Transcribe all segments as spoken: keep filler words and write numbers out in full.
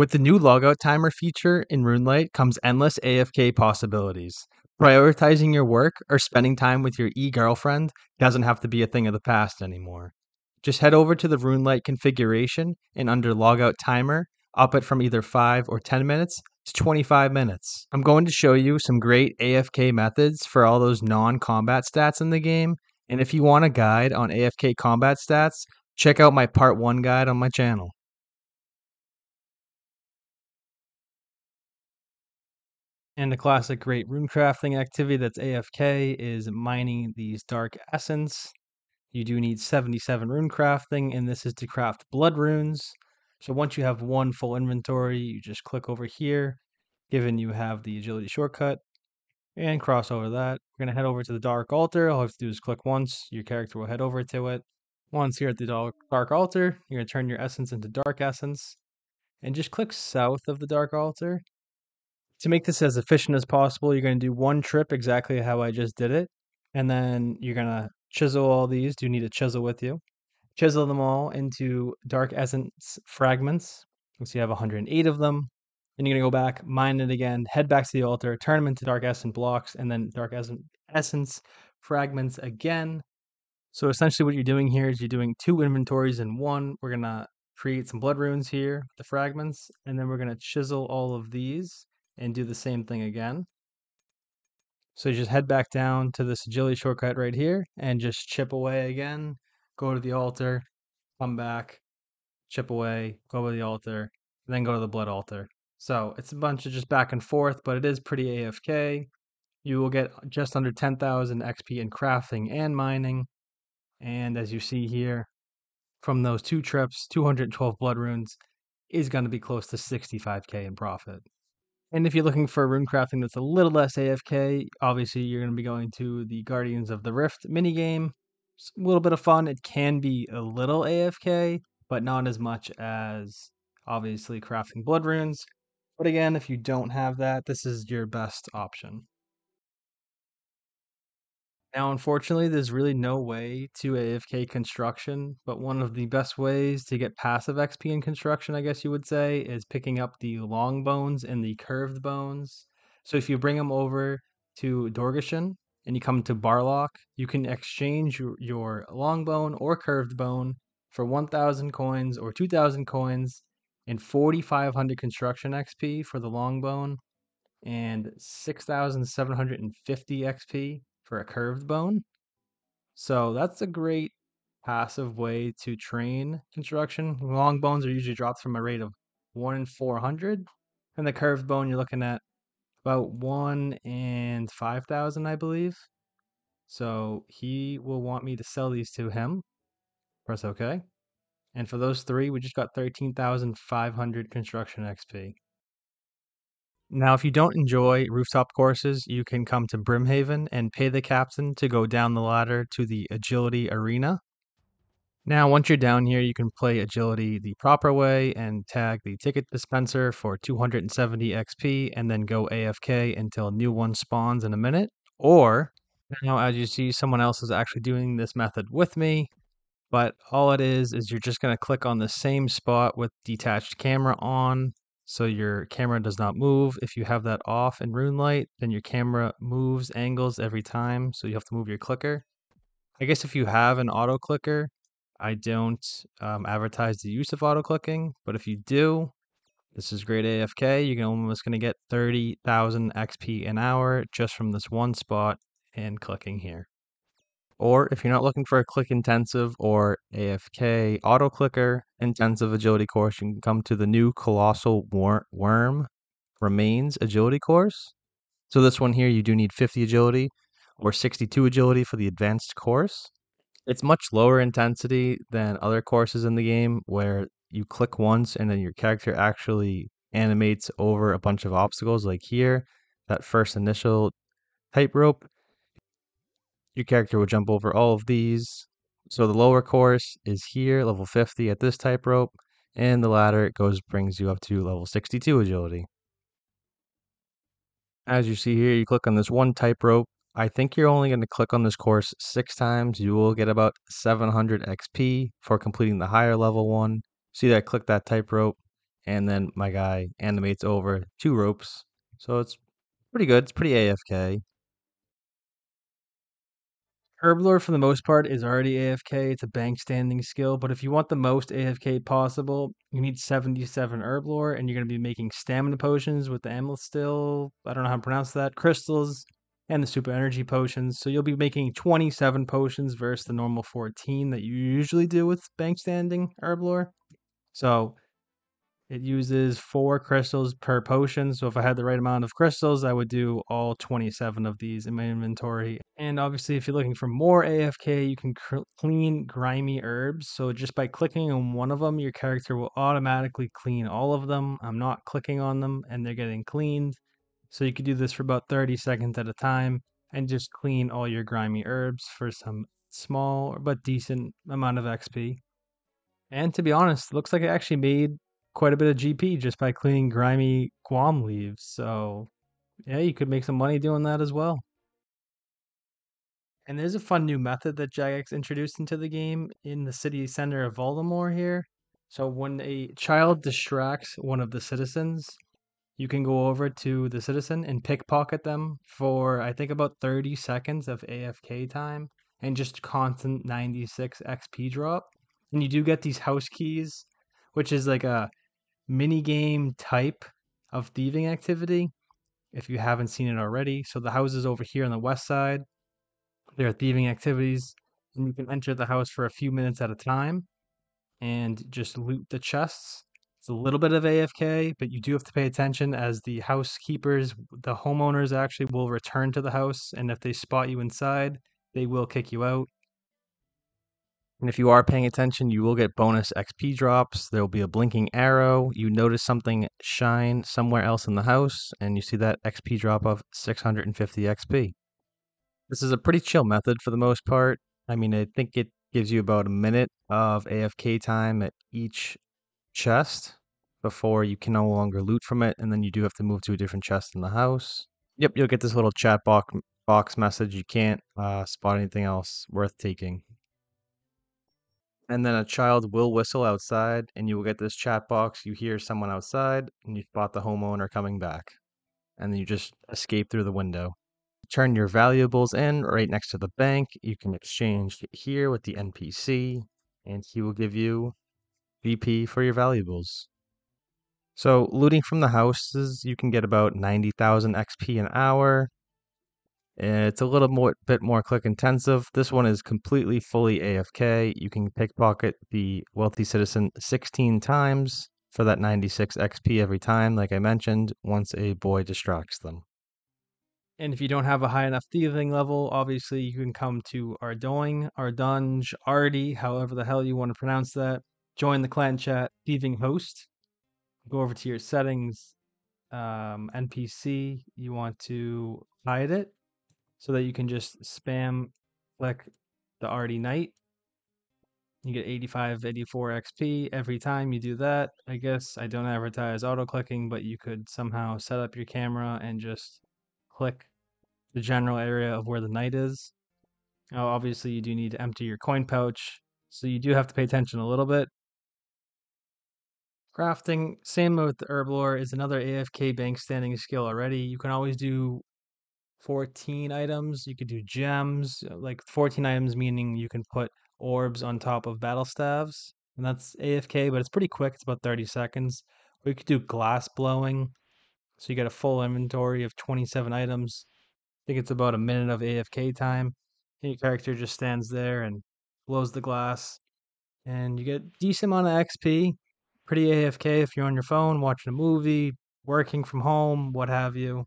With the new Logout Timer feature in Runelite comes endless A F K possibilities. Prioritizing your work or spending time with your e-girlfriend doesn't have to be a thing of the past anymore. Just head over to the Runelite configuration and under Logout Timer, up it from either five or ten minutes to twenty-five minutes. I'm going to show you some great A F K methods for all those non-combat stats in the game, and if you want a guide on A F K combat stats, check out my part one guide on my channel. And a classic great runecrafting activity that's A F K is mining these dark essence. You do need seventy-seven runecrafting, and this is to craft blood runes. So once you have one full inventory, you just click over here, given you have the agility shortcut, and cross over that. We're going to head over to the dark altar. All you have to do is click once. Your character will head over to it. Once here at the dark altar, you're going to turn your essence into dark essence, and just click south of the dark altar. To make this as efficient as possible, you're going to do one trip exactly how I just did it, and then you're going to chisel all these. Do you need a chisel with you? Chisel them all into dark essence fragments. So you have one hundred eight of them. Then you're going to go back, mine it again, head back to the altar, turn them into dark essence blocks, and then dark essence fragments again. So essentially what you're doing here is you're doing two inventories in one. We're going to create some blood runes here, the fragments, and then we're going to chisel all of these and do the same thing again. So you just head back down to this agility shortcut right here and just chip away again. Go to the altar, come back, chip away, go to the altar, and then go to the blood altar. So it's a bunch of just back and forth, but it is pretty A F K. You will get just under ten thousand X P in crafting and mining. And as you see here, from those two trips, two hundred twelve blood runes is going to be close to sixty-five K in profit. And if you're looking for rune crafting that's a little less A F K, obviously you're going to be going to the Guardians of the Rift minigame. A little bit of fun. It can be a little A F K, but not as much as obviously crafting blood runes. But again, if you don't have that, this is your best option. Now, unfortunately, there's really no way to A F K construction, but one of the best ways to get passive X P in construction, I guess you would say, is picking up the long bones and the curved bones. So if you bring them over to Dorgesh-Kaan, and you come to Barlock, you can exchange your, your long bone or curved bone for one thousand coins or two thousand coins and forty-five hundred construction X P for the long bone and six thousand seven hundred fifty X P for a curved bone. So that's a great passive way to train construction. Long bones are usually dropped from a rate of one in four hundred, and the curved bone you're looking at about one in five thousand, I believe. So he will want me to sell these to him. Press OK. And for those three, we just got thirteen thousand five hundred construction X P. Now, if you don't enjoy rooftop courses, you can come to Brimhaven and pay the captain to go down the ladder to the Agility Arena. Now, once you're down here, you can play Agility the proper way and tag the ticket dispenser for two hundred seventy X P and then go A F K until a new one spawns in a minute. Or, now as you see, someone else is actually doing this method with me, but all it is is you're just going to click on the same spot with detached camera on so your camera does not move. If you have that off in Runelite, then your camera moves angles every time, so you have to move your clicker. I guess if you have an auto clicker, I don't um, advertise the use of auto-clicking, but if you do, this is great A F K. You're almost going to get thirty thousand X P an hour just from this one spot and clicking here. Or if you're not looking for a click-intensive or A F K auto-clicker intensive agility course, you can come to the new Colossal Worm Remains agility course. So this one here, you do need fifty agility or sixty-two agility for the advanced course. It's much lower intensity than other courses in the game where you click once and then your character actually animates over a bunch of obstacles like here, that first initial tightrope. Your character will jump over all of these. So the lower course is here, level fifty at this tightrope, and the ladder it goes brings you up to level sixty-two agility. As you see here, you click on this one tightrope. I think you're only going to click on this course six times. You will get about seven hundred X P for completing the higher level one. See that? Click that tightrope and then my guy animates over two ropes. So it's pretty good. It's pretty A F K. Herblore, for the most part, is already A F K. It's a bank standing skill, but if you want the most A F K possible, you need seventy-seven Herblore, and you're going to be making stamina potions with the Amethyst still, I don't know how to pronounce that, crystals, and the super energy potions. So you'll be making twenty-seven potions versus the normal fourteen that you usually do with bank standing Herblore. So it uses four crystals per potion, so if I had the right amount of crystals, I would do all twenty-seven of these in my inventory. And obviously, if you're looking for more A F K, you can clean grimy herbs. So just by clicking on one of them, your character will automatically clean all of them. I'm not clicking on them, and they're getting cleaned. So you could do this for about thirty seconds at a time, and just clean all your grimy herbs for some small but decent amount of X P. And to be honest, it looks like I actually made quite a bit of G P just by cleaning grimy guam leaves. So yeah, you could make some money doing that as well. And there's a fun new method that Jagex introduced into the game in the city center of Voldemort here. So when a child distracts one of the citizens, you can go over to the citizen and pickpocket them for I think about thirty seconds of A F K time and just constant ninety-six X P drop. And you do get these house keys, which is like a mini-game type of thieving activity, if you haven't seen it already. So the houses over here on the west side, there are thieving activities, and you can enter the house for a few minutes at a time and just loot the chests. It's a little bit of A F K, but you do have to pay attention, as the housekeepers, the homeowners actually will return to the house, and if they spot you inside, they will kick you out. And if you are paying attention, you will get bonus X P drops. There will be a blinking arrow. You notice something shine somewhere else in the house, and you see that X P drop of six hundred fifty X P. This is a pretty chill method for the most part. I mean, I think it gives you about a minute of A F K time at each chest before you can no longer loot from it, and then you do have to move to a different chest in the house. Yep, you'll get this little chat box, box message. You can't uh, spot anything else worth taking. And then a child will whistle outside, and you will get this chat box. You hear someone outside, and you spot the homeowner coming back. And then you just escape through the window. Turn your valuables in right next to the bank. You can exchange it here with the N P C, and he will give you V P for your valuables. So looting from the houses, you can get about ninety thousand X P an hour. It's a little more, bit more click intensive. This one is completely fully A F K. You can pickpocket the wealthy citizen sixteen times for that ninety-six X P every time, like I mentioned, once a boy distracts them. And if you don't have a high enough thieving level, obviously you can come to Ardoing, Ardunge, Ardi, however the hell you want to pronounce that. Join the clan chat, thieving host. Go over to your settings, um, N P C. You want to hide it, so that you can just spam click the Arty Knight. You get eighty-five, eighty-four X P every time you do that. I guess I don't advertise auto-clicking, but you could somehow set up your camera and just click the general area of where the knight is. Now, obviously, you do need to empty your coin pouch, so you do have to pay attention a little bit. Crafting, same with Herblore, is another A F K bank standing skill already. You can always do fourteen items. You could do gems, like fourteen items, meaning you can put orbs on top of battle staves, and that's A F K, but it's pretty quick. It's about thirty seconds. Or you could do glass blowing, so you get a full inventory of twenty-seven items. I think it's about a minute of A F K time, and your character just stands there and blows the glass, and you get a decent amount of X P. Pretty A F K if you're on your phone, watching a movie, working from home, what have you.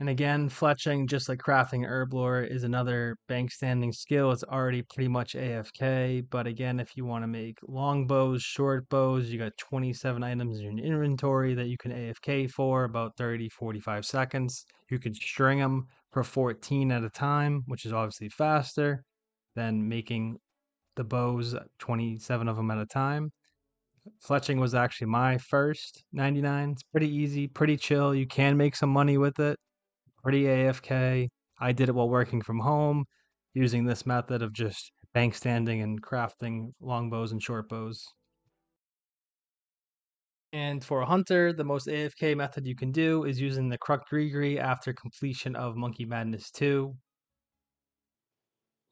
And again, fletching, just like crafting Herblore, is another bank standing skill. It's already pretty much A F K, but again, if you want to make long bows, short bows, you got twenty-seven items in your inventory that you can A F K for about thirty, forty-five seconds. You can string them for fourteen at a time, which is obviously faster than making the bows, twenty-seven of them at a time. Fletching was actually my first ninety-nine. It's pretty easy, pretty chill. You can make some money with it. Pretty A F K. I did it while working from home, using this method of just bank standing and crafting long bows and short bows. And for a hunter, the most A F K method you can do is using the Kruk Grigri after completion of Monkey Madness two.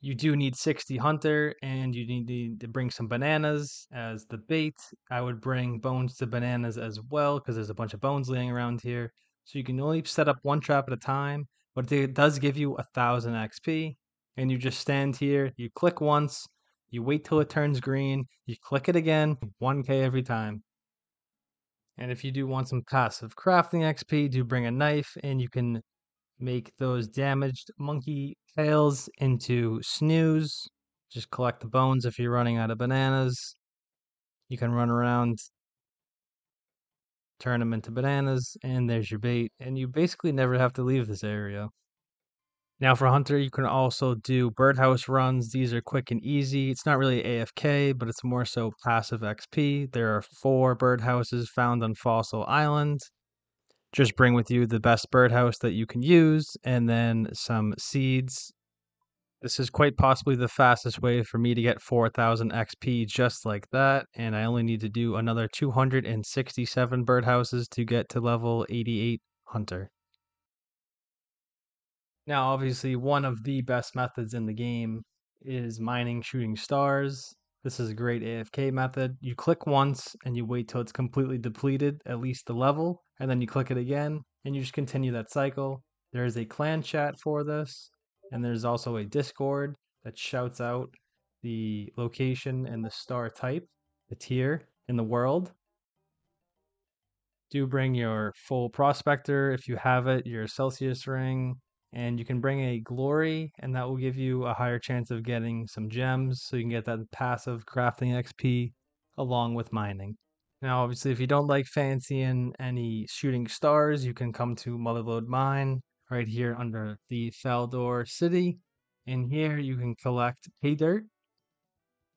You do need sixty hunter, and you need to bring some bananas as the bait. I would bring bones to bananas as well, because there's a bunch of bones laying around here. So you can only set up one trap at a time, but it does give you one thousand X P. And you just stand here, you click once, you wait till it turns green, you click it again, one K every time. And if you do want some passive crafting X P, do bring a knife, and you can make those damaged monkey tails into snooze. Just collect the bones if you're running out of bananas. You can run around, turn them into bananas, and there's your bait. And you basically never have to leave this area. Now for hunter, you can also do birdhouse runs. These are quick and easy. It's not really A F K, but it's more so passive X P. There are four birdhouses found on Fossil Island. Just bring with you the best birdhouse that you can use, and then some seeds. This is quite possibly the fastest way for me to get four thousand X P just like that, and I only need to do another two hundred sixty-seven birdhouses to get to level eighty-eight hunter. Now, obviously, one of the best methods in the game is mining shooting stars. This is a great A F K method. You click once, and you wait till it's completely depleted, at least the level, and then you click it again, and you just continue that cycle. There is a clan chat for this, and there's also a Discord that shouts out the location and the star type, the tier in the world. Do bring your full prospector, if you have it, your Celsius ring. And you can bring a glory, and that will give you a higher chance of getting some gems, so you can get that passive crafting X P along with mining. Now, obviously, if you don't like fancying any shooting stars, you can come to Motherlode Mine right here under the Faldor City. And here you can collect pay dirt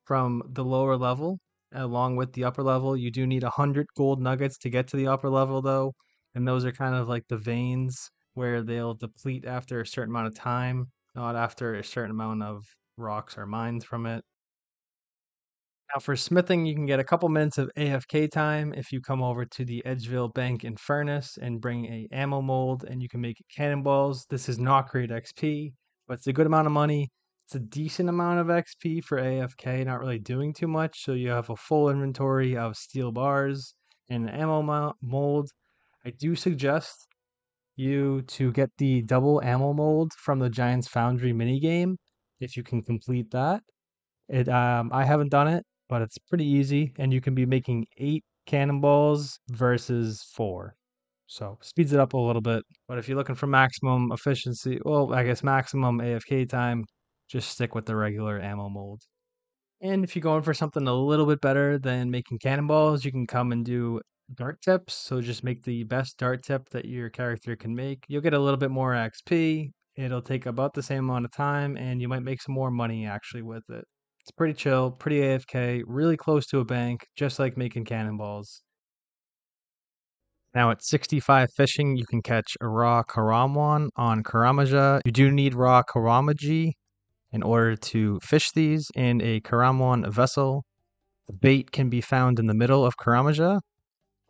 from the lower level along with the upper level. You do need one hundred gold nuggets to get to the upper level, though, and those are kind of like the veins, where they'll deplete after a certain amount of time, not after a certain amount of rocks are mined from it. Now for smithing, you can get a couple minutes of A F K time if you come over to the Edgeville Bank and Furnace and bring a ammo mold, and you can make cannonballs. This is not great X P, but it's a good amount of money. It's a decent amount of X P for A F K, not really doing too much, so you have a full inventory of steel bars and an ammo mold. I do suggest you to get the double ammo mold from the Giants Foundry minigame if you can complete that. It um, I haven't done it, but it's pretty easy, and you can be making eight cannonballs versus four. So speeds it up a little bit. But if you're looking for maximum efficiency, well, I guess maximum A F K time, just stick with the regular ammo mold. And if you're going for something a little bit better than making cannonballs, you can come and do dart tips. So just make the best dart tip that your character can make. You'll get a little bit more X P, it'll take about the same amount of time, and you might make some more money actually with it. It's pretty chill, pretty A F K, really close to a bank, just like making cannonballs. Now at sixty-five fishing, you can catch a raw Karamwan on Karamaja. You do need raw Karamaji in order to fish these in a Karamwan vessel. The bait can be found in the middle of Karamaja,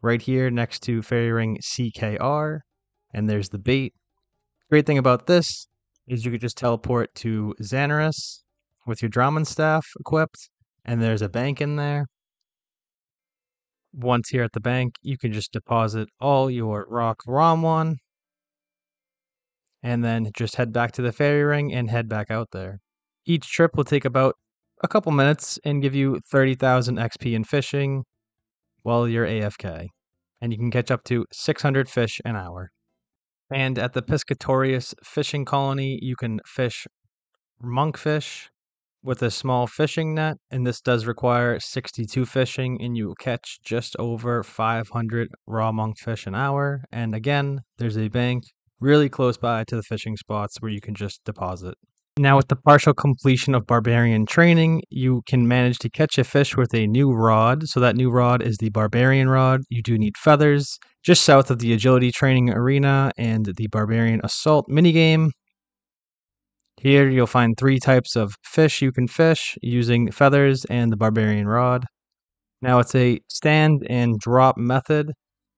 right here next to Fairy Ring C K R, and there's the bait. Great thing about this is you could just teleport to Xanaris with your Draman Staff equipped, and there's a bank in there. Once here at the bank, you can just deposit all your Rock Ramwan, and then just head back to the Fairy Ring and head back out there. Each trip will take about a couple minutes and give you thirty thousand X P in fishing while you're A F K, and you can catch up to six hundred fish an hour. And at the Piscatorius Fishing Colony, you can fish monkfish with a small fishing net, and this does require sixty-two fishing, and you will catch just over five hundred raw monkfish an hour. And again, there's a bank really close by to the fishing spots where you can just deposit. Now with the partial completion of Barbarian Training, you can manage to catch a fish with a new rod. So that new rod is the Barbarian Rod. You do need feathers. Just south of the Agility Training Arena and the Barbarian Assault minigame. Here you'll find three types of fish you can fish using feathers and the Barbarian Rod. Now it's a stand and drop method,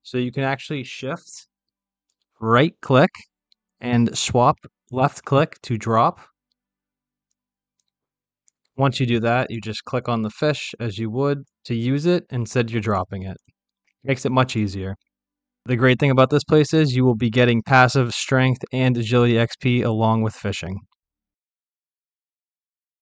so you can actually shift, right click, and swap left click to drop. Once you do that, you just click on the fish as you would to use it, instead you're dropping it. Makes it much easier. The great thing about this place is you will be getting passive strength and agility X P along with fishing.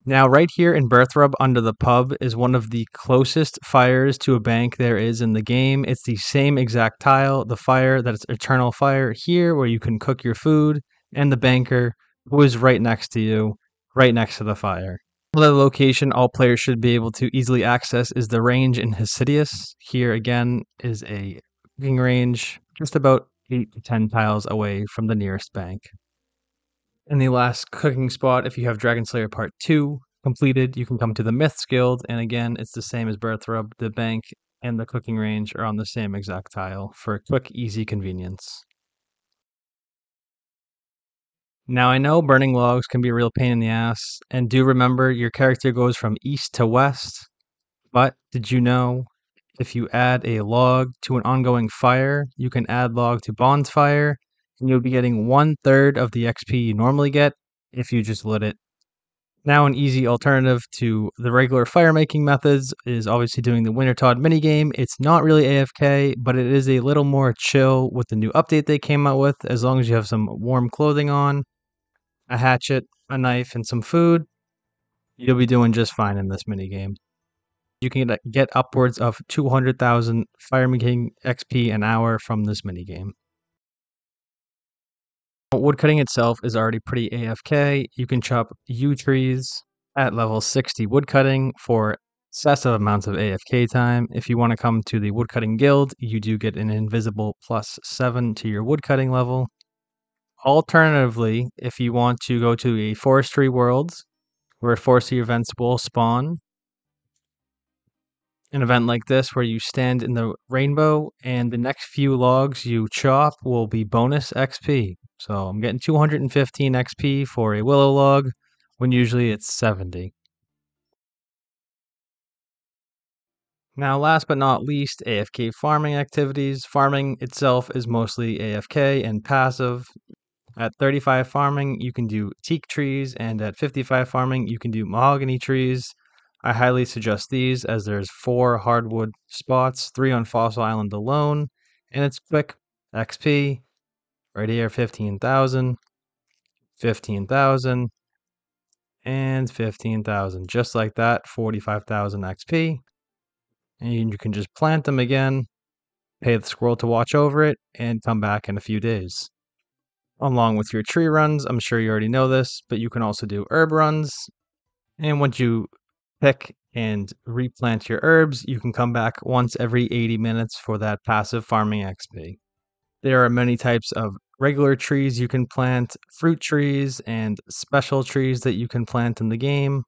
Now right here in Birthrub under the pub is one of the closest fires to a bank there is in the game. It's the same exact tile, the fire, that's eternal fire here where you can cook your food, and the banker who is right next to you, right next to the fire. The location all players should be able to easily access is the range in Hesidius. Here again is a cooking range just about eight to ten tiles away from the nearest bank. In the last cooking spot, if you have Dragon Slayer Part two completed, you can come to the Myths Guild, and again, it's the same as Birthrub. The bank and the cooking range are on the same exact tile for quick, easy convenience. Now I know burning logs can be a real pain in the ass, and do remember your character goes from east to west, but did you know if you add a log to an ongoing fire, you can add log to bonfire, and you'll be getting one third of the X P you normally get if you just lit it. Now an easy alternative to the regular fire making methods is obviously doing the Wintertod minigame. It's not really A F K, but it is a little more chill with the new update they came out with, as long as you have some warm clothing on, a hatchet, a knife, and some food, you'll be doing just fine in this minigame. You can get upwards of two hundred thousand Firemaking X P an hour from this minigame. Woodcutting itself is already pretty A F K. You can chop yew trees at level sixty woodcutting for excessive amounts of A F K time. If you want to come to the Woodcutting Guild, you do get an invisible plus seven to your woodcutting level. Alternatively, if you want to go to a forestry world where forestry events will spawn, an event like this where you stand in the rainbow and the next few logs you chop will be bonus X P. So I'm getting two hundred fifteen X P for a willow log when usually it's seventy. Now last but not least, A F K farming activities. Farming itself is mostly A F K and passive. At thirty-five farming, you can do teak trees, and at fifty-five farming, you can do mahogany trees. I highly suggest these as there's four hardwood spots, three on Fossil Island alone, and it's quick X P. Right here, fifteen thousand, fifteen thousand, and fifteen thousand. Just like that, forty-five thousand X P. And you can just plant them again, pay the squirrel to watch over it, and come back in a few days. Along with your tree runs, I'm sure you already know this, but you can also do herb runs. And once you pick and replant your herbs, you can come back once every eighty minutes for that passive farming X P. There are many types of regular trees you can plant, fruit trees, and special trees that you can plant in the game.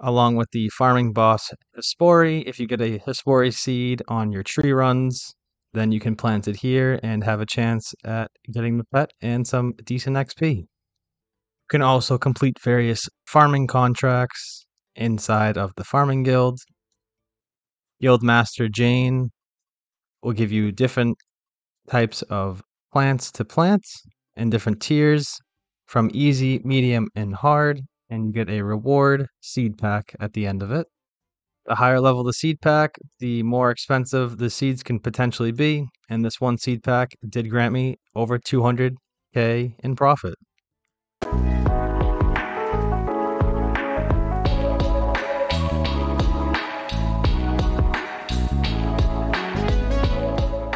Along with the farming boss Hispori, if you get a Hispori seed on your tree runs, then you can plant it here and have a chance at getting the pet and some decent X P. You can also complete various farming contracts inside of the farming guild. Guildmaster Jane will give you different types of plants to plant and different tiers from easy, medium, and hard, and you get a reward seed pack at the end of it. The higher level the seed pack, the more expensive the seeds can potentially be, and this one seed pack did grant me over two hundred K in profit.